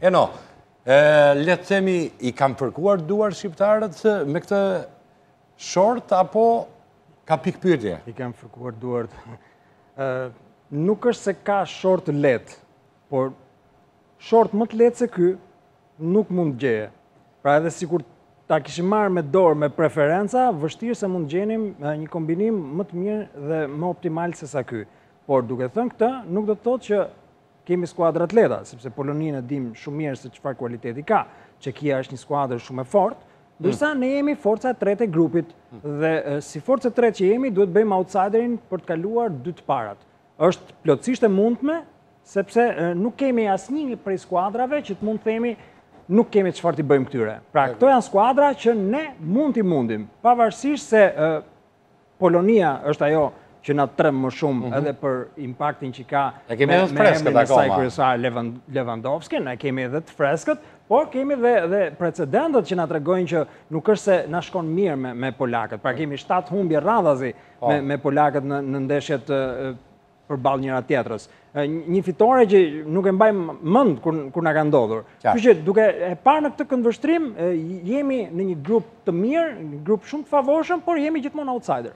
E no, le të themi i kam përkuar duar shqiptarët me këtë short apo ka pikpyetje? I kam përkuar duart. Nuk është se ka short let, por short më të let se ky nuk mund gjeje. Pra edhe sikur ta kishim marrë me dorë me preferenca, vështirë se mund gjenim një kombinim më të mirë dhe më optimal se sa ky. Por duke thënë këtë, nuk do të thotë që kemi skuadra atleta, sepse Poloninë e dim shumë mirë se çfarë kualiteti ka. Çekia është një skuadër shumë e fortë, ndërsa ne jemi forca e tretë e grupit dhe si forca e tretë që jemi duhet bëjmë outsiderin për të kaluar dy të parat. Është plotësisht e mundshme, sepse nuk kemi asnjë prej skuadrave që të mund të themi nuk kemi çfarë të bëjmë këtyre. Pra këto janë skuadra që ne mund t'i mundim, pavarësisht se Polonia është ajo që na trem më shumë edhe për impaktin që ka me emrin e saj kryesar Lewandowski, ne kemi edhe të freskët, por kemi dhe precedentet që na tregojnë që nuk është se na shkon mirë me polakët. Pra kemi 7 humbje radhazi me polakët në ndeshjet përballë njëra tjetrës. Një fitore që nuk e mbajmë mend kur na ka ndodhur. Kështu që duke e parë në këtë këndvështrim, jemi në një grup të mirë, një grup shumë të favorshëm, por jemi gjithmonë outsider.